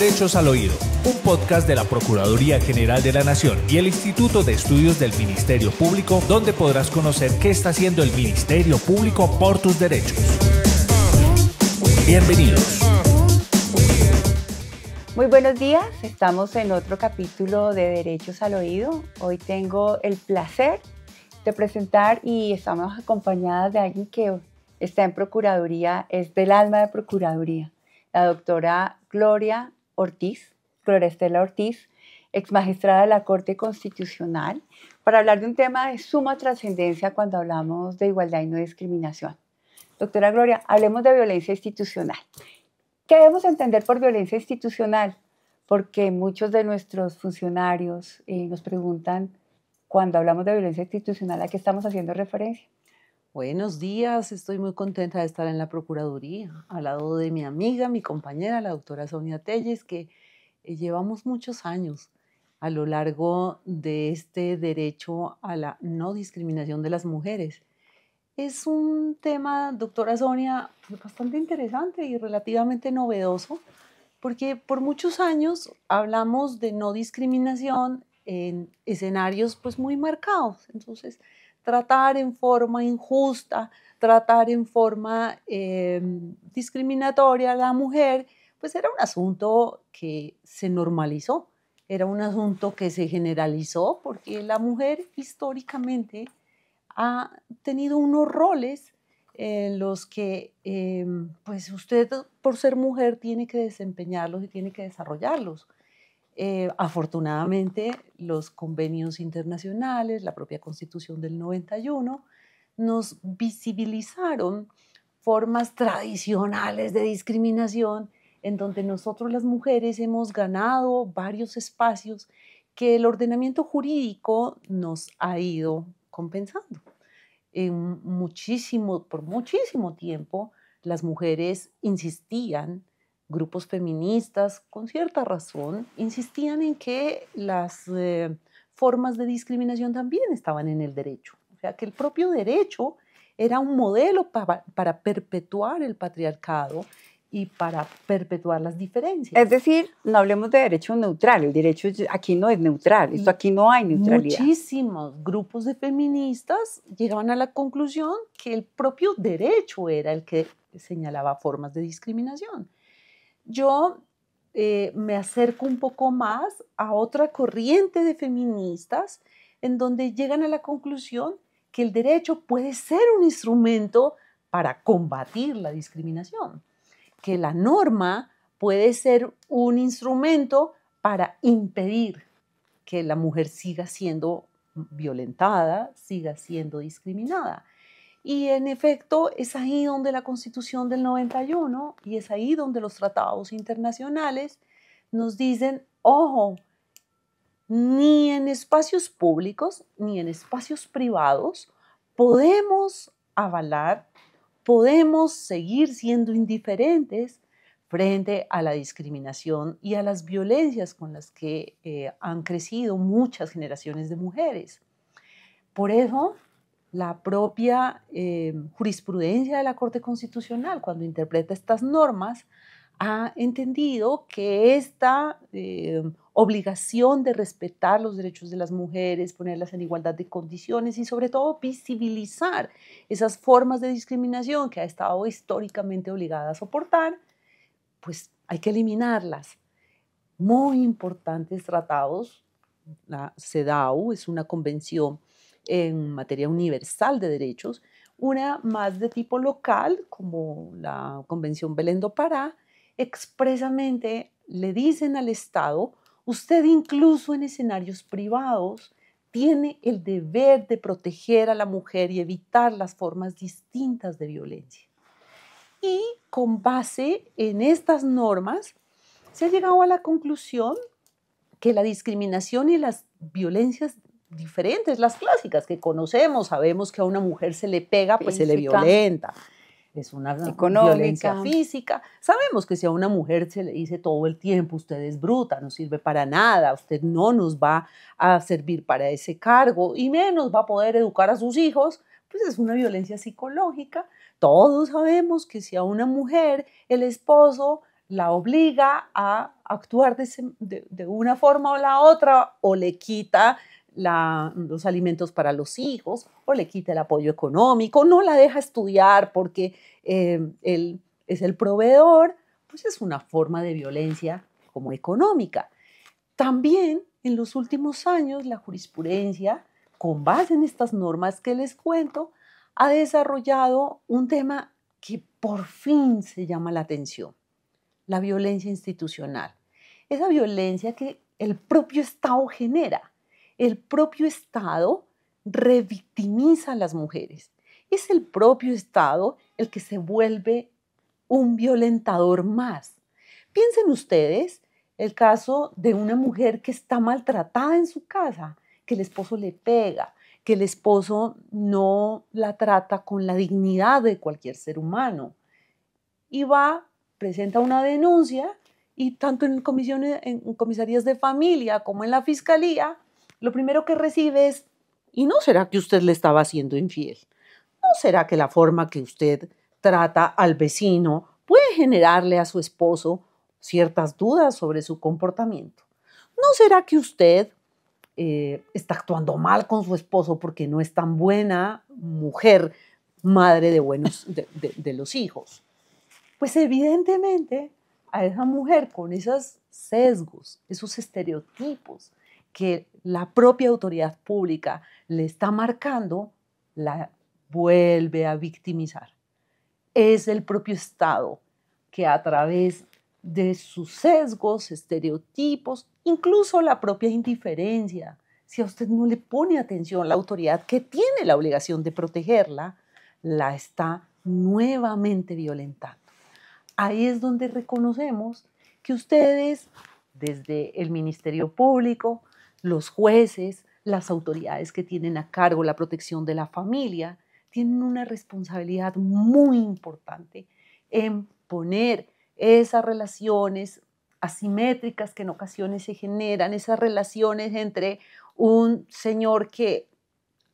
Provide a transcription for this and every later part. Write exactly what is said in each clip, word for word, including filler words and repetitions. Derechos al Oído, un podcast de la Procuraduría General de la Nación y el Instituto de Estudios del Ministerio Público, donde podrás conocer qué está haciendo el Ministerio Público por tus derechos. Bienvenidos. Muy buenos días, estamos en otro capítulo de Derechos al Oído. Hoy tengo el placer de presentar y estamos acompañadas de alguien que está en Procuraduría, es del alma de Procuraduría, la doctora Gloria Ortiz, Gloria Estela Ortiz, exmagistrada de la Corte Constitucional, para hablar de un tema de suma trascendencia cuando hablamos de igualdad y no discriminación. Doctora Gloria, hablemos de violencia institucional. ¿Qué debemos entender por violencia institucional? Porque muchos de nuestros funcionarios eh, nos preguntan, cuando hablamos de violencia institucional, ¿a qué estamos haciendo referencia? Buenos días, estoy muy contenta de estar en la Procuraduría, al lado de mi amiga, mi compañera, la doctora Sonia Telles, que llevamos muchos años a lo largo de este derecho a la no discriminación de las mujeres. Es un tema, doctora Sonia, bastante interesante y relativamente novedoso, porque por muchos años hablamos de no discriminación en escenarios pues muy marcados. Entonces, tratar en forma injusta, tratar en forma eh, discriminatoria a la mujer, pues era un asunto que se normalizó, era un asunto que se generalizó, porque la mujer históricamente ha tenido unos roles en los que eh, pues usted por ser mujer tiene que desempeñarlos y tiene que desarrollarlos. Eh, afortunadamente, los convenios internacionales, la propia Constitución del noventa y uno, nos visibilizaron formas tradicionales de discriminación en donde nosotros las mujeres hemos ganado varios espacios que el ordenamiento jurídico nos ha ido compensando. En muchísimo, por muchísimo tiempo, las mujeres insistían, grupos feministas, con cierta razón, insistían en que las eh, formas de discriminación también estaban en el derecho. O sea, que el propio derecho era un modelo para, para perpetuar el patriarcado y para perpetuar las diferencias. Es decir, no hablemos de derecho neutral, el derecho aquí no es neutral, esto aquí no hay neutralidad. Muchísimos grupos de feministas llegaban a la conclusión que el propio derecho era el que señalaba formas de discriminación. Yo eh, me acerco un poco más a otra corriente de feministas en donde llegan a la conclusión que el derecho puede ser un instrumento para combatir la discriminación, que la norma puede ser un instrumento para impedir que la mujer siga siendo violentada, siga siendo discriminada. Y en efecto, es ahí donde la Constitución del noventa y uno y es ahí donde los tratados internacionales nos dicen, ojo, ni en espacios públicos ni en espacios privados podemos avalar, podemos seguir siendo indiferentes frente a la discriminación y a las violencias con las que eh, han crecido muchas generaciones de mujeres. Por eso, la propia eh, jurisprudencia de la Corte Constitucional, cuando interpreta estas normas, ha entendido que esta eh, obligación de respetar los derechos de las mujeres, ponerlas en igualdad de condiciones y sobre todo visibilizar esas formas de discriminación que ha estado históricamente obligada a soportar, pues hay que eliminarlas. Muy importantes tratados, la CEDAW es una convención en materia universal de derechos, una más de tipo local, como la Convención Belén do Pará, expresamente le dicen al Estado, usted incluso en escenarios privados tiene el deber de proteger a la mujer y evitar las formas distintas de violencia. Y con base en estas normas se ha llegado a la conclusión que la discriminación y las violencias diferentes, las clásicas que conocemos, sabemos que a una mujer se le pega, pues física. Se le violenta, es una económica. Violencia física, sabemos que si a una mujer se le dice todo el tiempo, usted es bruta, no sirve para nada, usted no nos va a servir para ese cargo y menos va a poder educar a sus hijos, pues es una violencia psicológica. Todos sabemos que si a una mujer el esposo la obliga a actuar de, de, de una forma o la otra, o le quita la, los alimentos para los hijos, o le quita el apoyo económico, no la deja estudiar porque eh, él es el proveedor, pues es una forma de violencia como económica. También en los últimos años la jurisprudencia, con base en estas normas que les cuento, ha desarrollado un tema que por fin se llama la atención, la violencia institucional. Esa violencia que el propio Estado genera. El propio Estado revictimiza a las mujeres. Es el propio Estado el que se vuelve un violentador más. Piensen ustedes el caso de una mujer que está maltratada en su casa, que el esposo le pega, que el esposo no la trata con la dignidad de cualquier ser humano. Y va, presenta una denuncia y tanto en, comisiones, en comisarías de familia como en la fiscalía, lo primero que recibe es, ¿y no será que usted le estaba haciendo infiel? ¿No será que la forma que usted trata al vecino puede generarle a su esposo ciertas dudas sobre su comportamiento? ¿No será que usted Eh, está actuando mal con su esposo porque no es tan buena mujer, madre de, buenos, de, de, de los hijos? Pues evidentemente a esa mujer con esos sesgos, esos estereotipos que la propia autoridad pública le está marcando, la vuelve a victimizar. Es el propio Estado que a través de sus sesgos, estereotipos, incluso la propia indiferencia. Si a usted no le pone atención, la autoridad que tiene la obligación de protegerla, la está nuevamente violentando. Ahí es donde reconocemos que ustedes, desde el Ministerio Público, los jueces, las autoridades que tienen a cargo la protección de la familia, tienen una responsabilidad muy importante en poner esas relaciones asimétricas que en ocasiones se generan, esas relaciones entre un señor que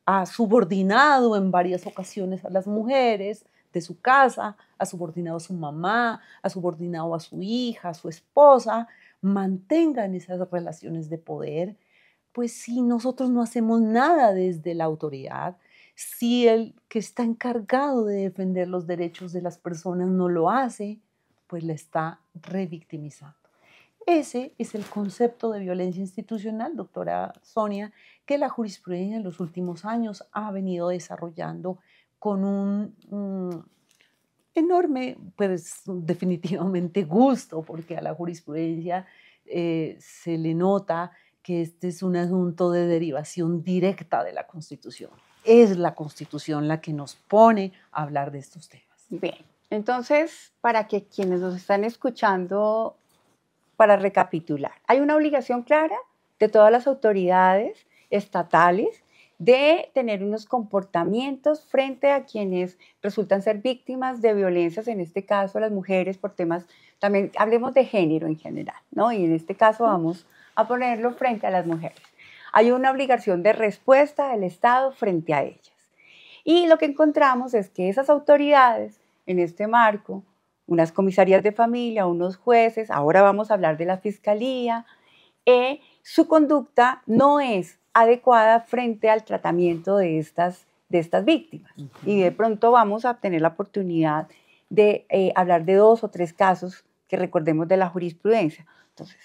ha subordinado en varias ocasiones a las mujeres de su casa, ha subordinado a su mamá, ha subordinado a su hija, a su esposa, mantengan esas relaciones de poder. Pues si nosotros no hacemos nada desde la autoridad, si el que está encargado de defender los derechos de las personas no lo hace, pues la está revictimizando. Ese es el concepto de violencia institucional, doctora Sonia, que la jurisprudencia en los últimos años ha venido desarrollando con un um, enorme, pues definitivamente gusto, porque a la jurisprudencia eh, se le nota que este es un asunto de derivación directa de la Constitución. Es la Constitución la que nos pone a hablar de estos temas. Bien. Entonces, para que quienes nos están escuchando, para recapitular, hay una obligación clara de todas las autoridades estatales de tener unos comportamientos frente a quienes resultan ser víctimas de violencias, en este caso las mujeres, por temas, también hablemos de género en general, ¿no? Y en este caso vamos a ponerlo frente a las mujeres. Hay una obligación de respuesta del Estado frente a ellas. Y lo que encontramos es que esas autoridades, en este marco, unas comisarías de familia, unos jueces, ahora vamos a hablar de la fiscalía, eh, su conducta no es adecuada frente al tratamiento de estas, de estas víctimas. Uh-huh. Y de pronto vamos a tener la oportunidad de eh, hablar de dos o tres casos que recordemos de la jurisprudencia. Entonces,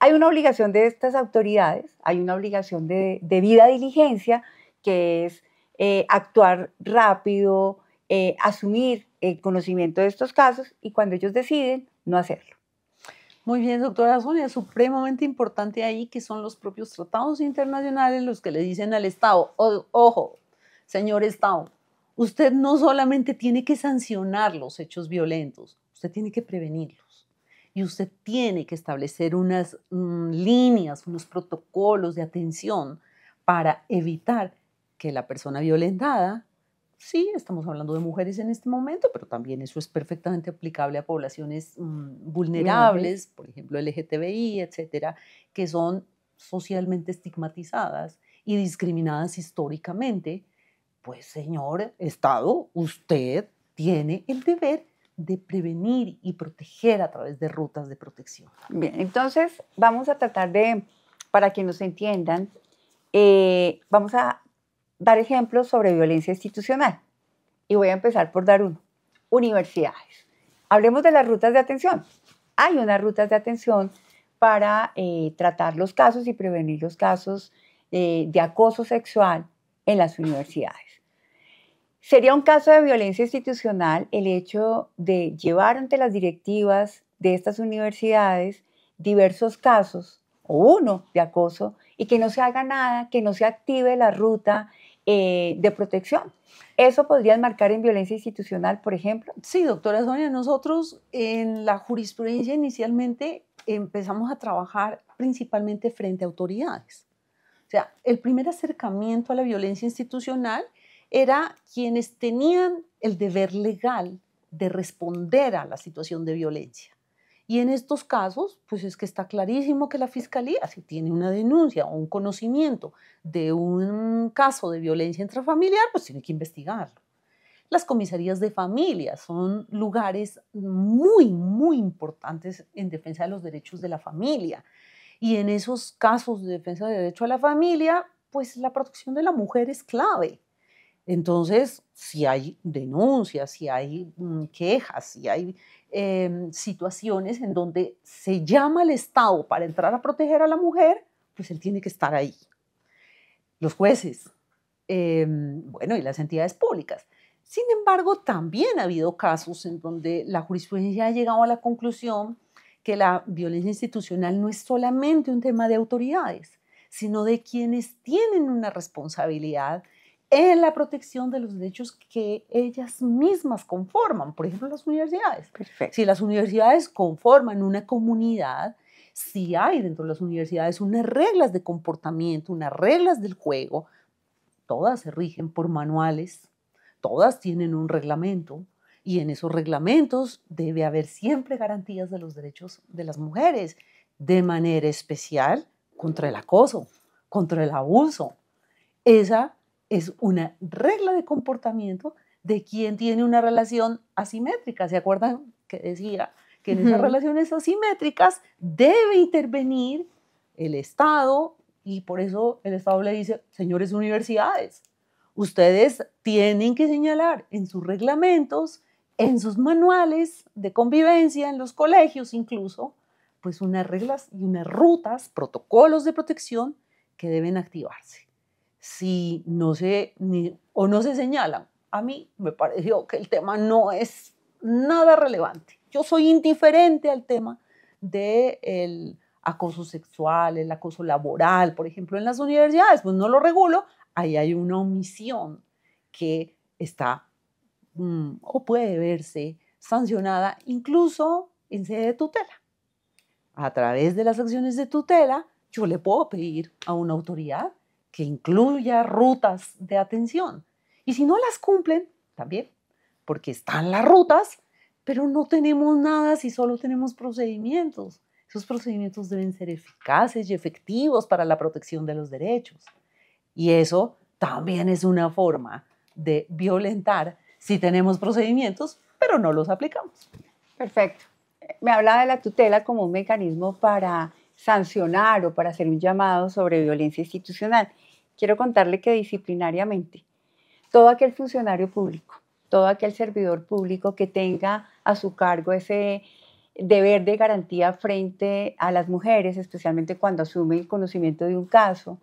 hay una obligación de estas autoridades, hay una obligación de debida diligencia, que es eh, actuar rápido, Eh, asumir el conocimiento de estos casos y cuando ellos deciden no hacerlo. Muy bien, doctora Sonia, supremamente importante ahí que son los propios tratados internacionales los que le dicen al Estado, o, ojo, señor Estado, usted no solamente tiene que sancionar los hechos violentos, usted tiene que prevenirlos y usted tiene que establecer unas mm, líneas, unos protocolos de atención para evitar que la persona violentada, sí, estamos hablando de mujeres en este momento, pero también eso es perfectamente aplicable a poblaciones mm, vulnerables, por ejemplo, L G T B I, etcétera, que son socialmente estigmatizadas y discriminadas históricamente. Pues, señor Estado, usted tiene el deber de prevenir y proteger a través de rutas de protección. Bien, entonces vamos a tratar de, para que nos entiendan, eh, vamos a dar ejemplos sobre violencia institucional. Y voy a empezar por dar uno. Universidades. Hablemos de las rutas de atención. Hay unas rutas de atención para eh, tratar los casos y prevenir los casos eh, de acoso sexual en las universidades. Sería un caso de violencia institucional el hecho de llevar ante las directivas de estas universidades diversos casos, o uno de acoso, y que no se haga nada, que no se active la ruta eh, de protección. ¿Eso podría enmarcar en violencia institucional, por ejemplo? Sí, doctora Sonia, nosotros en la jurisprudencia inicialmente empezamos a trabajar principalmente frente a autoridades. O sea, el primer acercamiento a la violencia institucional era quienes tenían el deber legal de responder a la situación de violencia. Y en estos casos, pues es que está clarísimo que la Fiscalía, si tiene una denuncia o un conocimiento de un caso de violencia intrafamiliar, pues tiene que investigarlo. Las comisarías de familia son lugares muy, muy importantes en defensa de los derechos de la familia. Y en esos casos de defensa de derecho a la familia, pues la protección de la mujer es clave. Entonces, si hay denuncias, si hay quejas, si hay eh, situaciones en donde se llama al Estado para entrar a proteger a la mujer, pues él tiene que estar ahí. Los jueces, eh, bueno, y las entidades públicas. Sin embargo, también ha habido casos en donde la jurisprudencia ha llegado a la conclusión que la violencia institucional no es solamente un tema de autoridades, sino de quienes tienen una responsabilidad en la protección de los derechos que ellas mismas conforman, por ejemplo, las universidades. Perfecto. Si las universidades conforman una comunidad, si hay dentro de las universidades unas reglas de comportamiento, unas reglas del juego, todas se rigen por manuales, todas tienen un reglamento, y en esos reglamentos debe haber siempre garantías de los derechos de las mujeres, de manera especial contra el acoso, contra el abuso. Esa es una regla de comportamiento de quien tiene una relación asimétrica. ¿Se acuerdan que decía que en esas relaciones asimétricas debe intervenir el Estado? Y por eso el Estado le dice, señores universidades, ustedes tienen que señalar en sus reglamentos, en sus manuales de convivencia, en los colegios incluso, pues unas reglas y unas rutas, protocolos de protección que deben activarse. Si no se, ni, o no se señalan, a mí me pareció que el tema no es nada relevante. Yo soy indiferente al tema del acoso sexual, el acoso laboral, por ejemplo, en las universidades, pues no lo regulo. Ahí hay una omisión que está mmm, o puede verse sancionada incluso en sede de tutela. A través de las acciones de tutela, yo le puedo pedir a una autoridad que incluya rutas de atención. Y si no las cumplen, también, porque están las rutas, pero no tenemos nada si solo tenemos procedimientos. Esos procedimientos deben ser eficaces y efectivos para la protección de los derechos. Y eso también es una forma de violentar si tenemos procedimientos, pero no los aplicamos. Perfecto. Me hablaba de la tutela como un mecanismo para sancionar o para hacer un llamado sobre violencia institucional. Quiero contarle que disciplinariamente, todo aquel funcionario público, todo aquel servidor público que tenga a su cargo ese deber de garantía frente a las mujeres, especialmente cuando asume el conocimiento de un caso,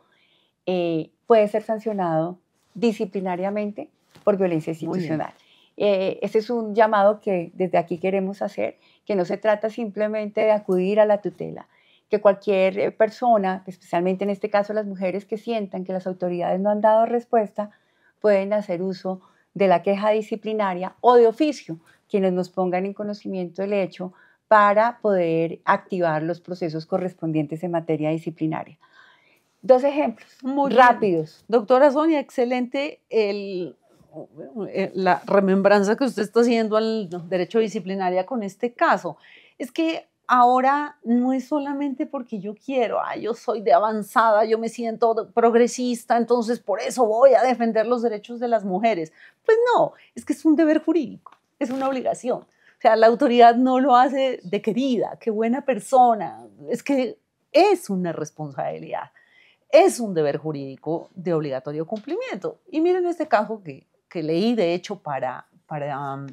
eh, puede ser sancionado disciplinariamente por violencia institucional. Eh, este es un llamado que desde aquí queremos hacer, que no se trata simplemente de acudir a la tutela, que cualquier persona, especialmente en este caso las mujeres que sientan que las autoridades no han dado respuesta, pueden hacer uso de la queja disciplinaria o de oficio, quienes nos pongan en conocimiento el hecho para poder activar los procesos correspondientes en materia disciplinaria. Dos ejemplos muy rápidos. Bien. Doctora Sonia, excelente el, la remembranza que usted está haciendo al derecho disciplinaria con este caso. Es que ahora no es solamente porque yo quiero, ah, yo soy de avanzada, yo me siento progresista, entonces por eso voy a defender los derechos de las mujeres. Pues no, es que es un deber jurídico, es una obligación. O sea, la autoridad no lo hace de querida, qué buena persona. Es que es una responsabilidad, es un deber jurídico de obligatorio cumplimiento. Y miren este caso que, que leí, de hecho, para, para um,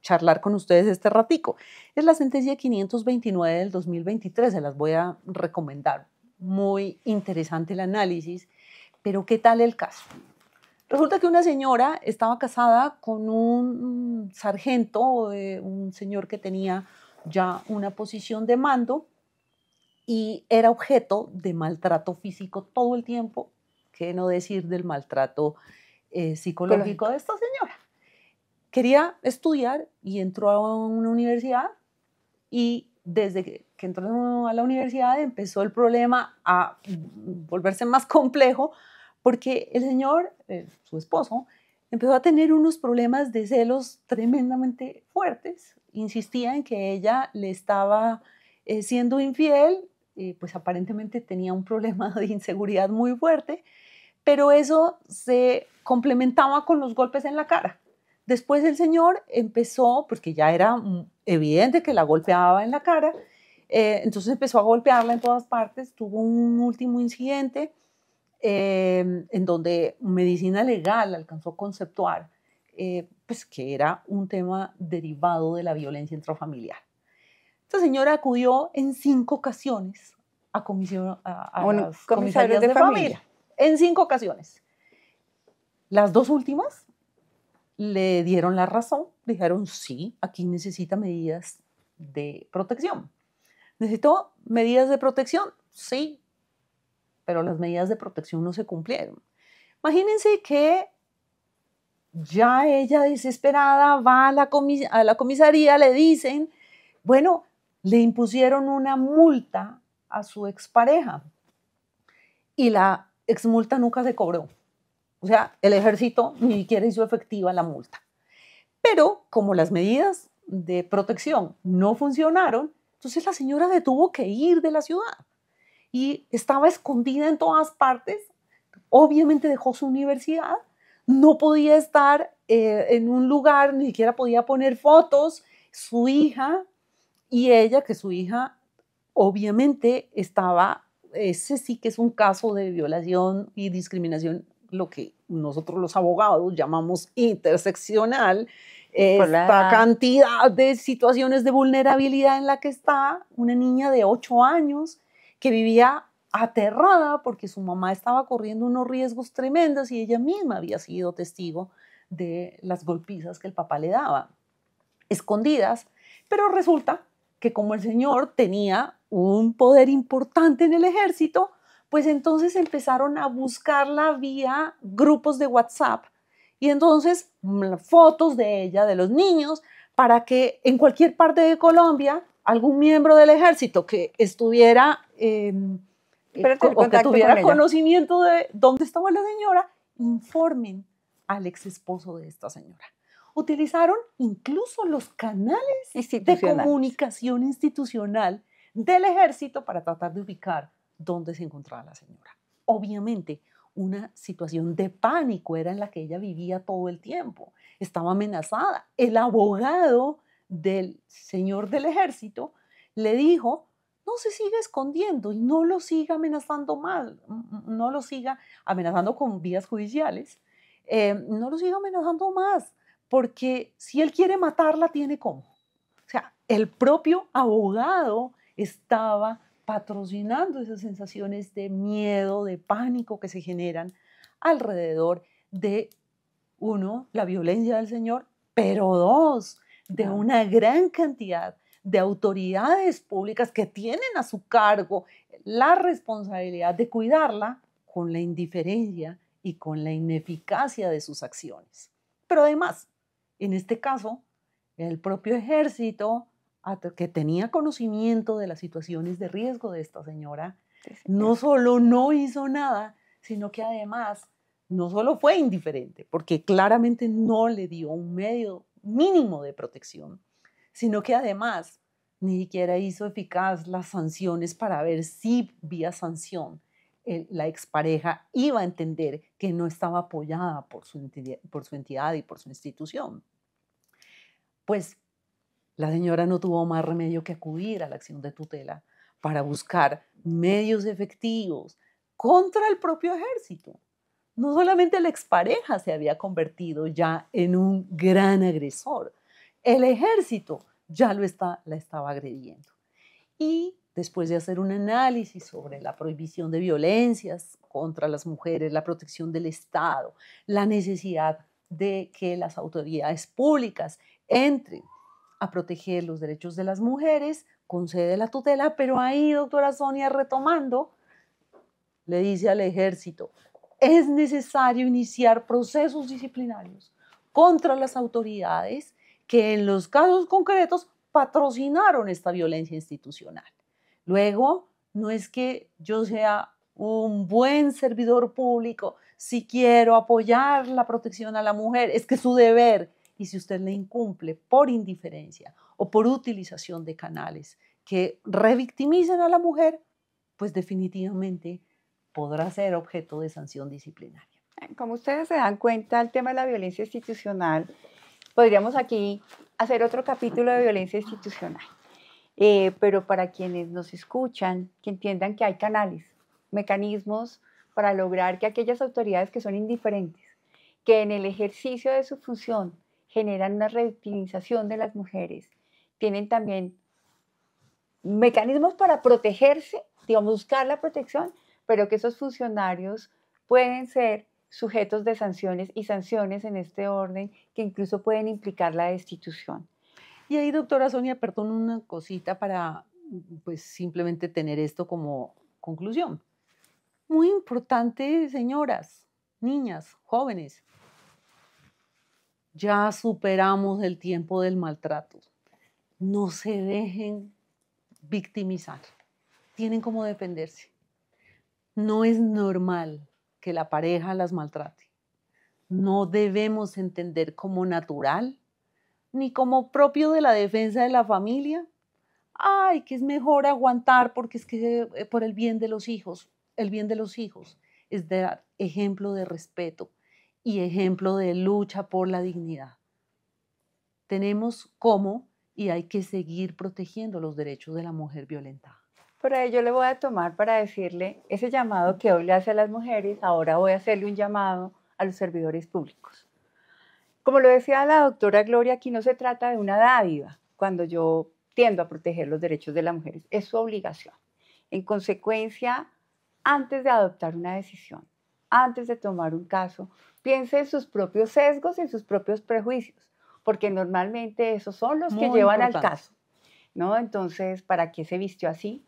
charlar con ustedes este ratico. Es la sentencia quinientos veintinueve del dos mil veintitrés, se las voy a recomendar. Muy interesante el análisis, pero ¿qué tal el caso? Resulta que una señora estaba casada con un sargento, eh, un señor que tenía ya una posición de mando y era objeto de maltrato físico todo el tiempo, que no decir del maltrato eh, psicológico Cológico. de esta señora. Quería estudiar y entró a una universidad y desde que, que entró a la universidad empezó el problema a volverse más complejo, porque el señor, eh, su esposo, empezó a tener unos problemas de celos tremendamente fuertes. Insistía en que ella le estaba eh, siendo infiel, eh, pues aparentemente tenía un problema de inseguridad muy fuerte, pero eso se complementaba con los golpes en la cara. Después el señor empezó, porque ya era evidente que la golpeaba en la cara, eh, entonces empezó a golpearla en todas partes, tuvo un último incidente, Eh, en donde Medicina Legal alcanzó a conceptuar eh, pues que era un tema derivado de la violencia intrafamiliar. Esta señora acudió en cinco ocasiones a, comisión, a, a bueno, las comisarías de, de familia. familia. En cinco ocasiones. Las dos últimas le dieron la razón, dijeron sí, aquí necesita medidas de protección. ¿Necesitó medidas de protección? Sí, pero las medidas de protección no se cumplieron. Imagínense que ya ella desesperada va a la, comis- a la comisaría, le dicen, bueno, le impusieron una multa a su expareja y la exmulta nunca se cobró. O sea, el ejército ni siquiera hizo efectiva la multa. Pero como las medidas de protección no funcionaron, entonces la señora se tuvo que ir de la ciudad. Y estaba escondida en todas partes, obviamente dejó su universidad, no podía estar eh, en un lugar, ni siquiera podía poner fotos, su hija y ella, que su hija obviamente estaba, ese sí que es un caso de violación y discriminación, lo que nosotros los abogados llamamos interseccional, esta Hola. cantidad de situaciones de vulnerabilidad en la que está una niña de ocho años, que vivía aterrada porque su mamá estaba corriendo unos riesgos tremendos y ella misma había sido testigo de las golpizas que el papá le daba, escondidas. Pero resulta que como el señor tenía un poder importante en el ejército, pues entonces empezaron a buscarla vía grupos de WhatsApp y entonces fotos de ella, de los niños, para que en cualquier parte de Colombia algún miembro del ejército que estuviera eh, o que tuviera con conocimiento de dónde estaba la señora, informen al ex esposo de esta señora. Utilizaron incluso los canales de comunicación institucional del ejército para tratar de ubicar dónde se encontraba la señora. Obviamente, una situación de pánico era en la que ella vivía todo el tiempo. Estaba amenazada. El abogado del señor del ejército le dijo, no se siga escondiendo y no lo siga amenazando mal, no lo siga amenazando con vías judiciales, eh, no lo siga amenazando más, porque si él quiere matarla, tiene cómo. O sea, el propio abogado estaba patrocinando esas sensaciones de miedo, de pánico que se generan alrededor de, uno, la violencia del señor, pero dos, de una gran cantidad de autoridades públicas que tienen a su cargo la responsabilidad de cuidarla con la indiferencia y con la ineficacia de sus acciones. Pero además, en este caso, el propio ejército, que tenía conocimiento de las situaciones de riesgo de esta señora, no solo no hizo nada, sino que además no solo fue indiferente, porque claramente no le dio un medio mínimo de protección, sino que además ni siquiera hizo eficaz las sanciones para ver si vía sanción el, la expareja iba a entender que no estaba apoyada por su, por su entidad y por su institución. Pues La señora no tuvo más remedio que acudir a la acción de tutela para buscar medios efectivos contra el propio ejército. No solamente la expareja se había convertido ya en un gran agresor, el ejército ya lo está, la estaba agrediendo. Y después de hacer un análisis sobre la prohibición de violencias contra las mujeres, la protección del Estado, la necesidad de que las autoridades públicas entren a proteger los derechos de las mujeres, concede la tutela, pero ahí, doctora Sonia, retomando, le dice al ejército, es necesario iniciar procesos disciplinarios contra las autoridades que en los casos concretos patrocinaron esta violencia institucional. Luego, no es que yo sea un buen servidor público si quiero apoyar la protección a la mujer, es que es su deber, y si usted le incumple por indiferencia o por utilización de canales que revictimicen a la mujer, pues definitivamente podrá ser objeto de sanción disciplinaria. Como ustedes se dan cuenta, el tema de la violencia institucional, podríamos aquí hacer otro capítulo de violencia institucional, eh, pero para quienes nos escuchan, que entiendan que hay canales, mecanismos para lograr que aquellas autoridades que son indiferentes, que en el ejercicio de su función generan una revictimización de las mujeres, tienen también mecanismos para protegerse, digamos, buscar la protección, pero que esos funcionarios pueden ser sujetos de sanciones y sanciones en este orden que incluso pueden implicar la destitución. Y ahí, doctora Sonia, perdón, una cosita para pues simplemente tener esto como conclusión. Muy importante, señoras, niñas, jóvenes, ya superamos el tiempo del maltrato. No se dejen victimizar. Tienen cómo defenderse. No es normal que la pareja las maltrate. No debemos entender como natural, ni como propio de la defensa de la familia. Ay, que es mejor aguantar porque es que por el bien de los hijos. El bien de los hijos es dar ejemplo de respeto y ejemplo de lucha por la dignidad. Tenemos cómo y hay que seguir protegiendo los derechos de la mujer violentada. Por ahí yo le voy a tomar para decirle ese llamado que hoy le hace a las mujeres, ahora voy a hacerle un llamado a los servidores públicos. Como lo decía la doctora Gloria, aquí no se trata de una dádiva cuando yo tiendo a proteger los derechos de las mujeres, es su obligación. En consecuencia, antes de adoptar una decisión, antes de tomar un caso, piense en sus propios sesgos y en sus propios prejuicios, porque normalmente esos son los que llevan al caso, ¿no? Entonces, ¿para qué se vistió así?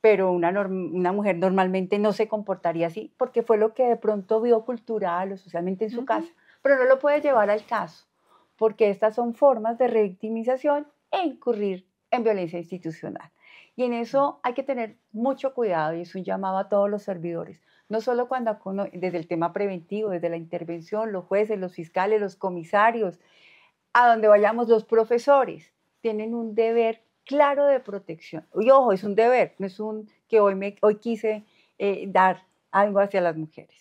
Pero una, una mujer normalmente no se comportaría así porque fue lo que de pronto vio cultural o socialmente en su uh-huh. casa, pero no lo puede llevar al caso porque estas son formas de revictimización e incurrir en violencia institucional. Y en eso hay que tener mucho cuidado y es un llamado a todos los servidores, no solo cuando desde el tema preventivo, desde la intervención, los jueces, los fiscales, los comisarios, a donde vayamos los profesores, tienen un deber claro de protección. Y ojo, es un deber, no es un que hoy, me, hoy quise eh, dar algo hacia las mujeres.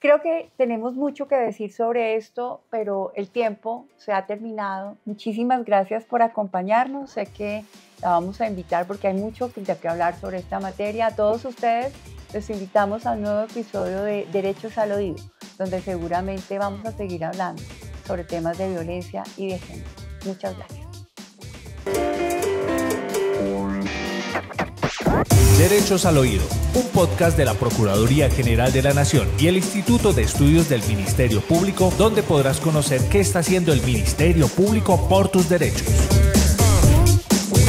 Creo que tenemos mucho que decir sobre esto, pero el tiempo se ha terminado. Muchísimas gracias por acompañarnos. Sé que la vamos a invitar porque hay mucho que, que hablar sobre esta materia. A todos ustedes les invitamos a un nuevo episodio de Derechos al Oído, donde seguramente vamos a seguir hablando sobre temas de violencia y de género. Muchas gracias. Derechos al Oído, un podcast de la Procuraduría General de la Nación y el Instituto de Estudios del Ministerio Público, donde podrás conocer qué está haciendo el Ministerio Público por tus derechos.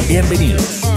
Bienvenidos.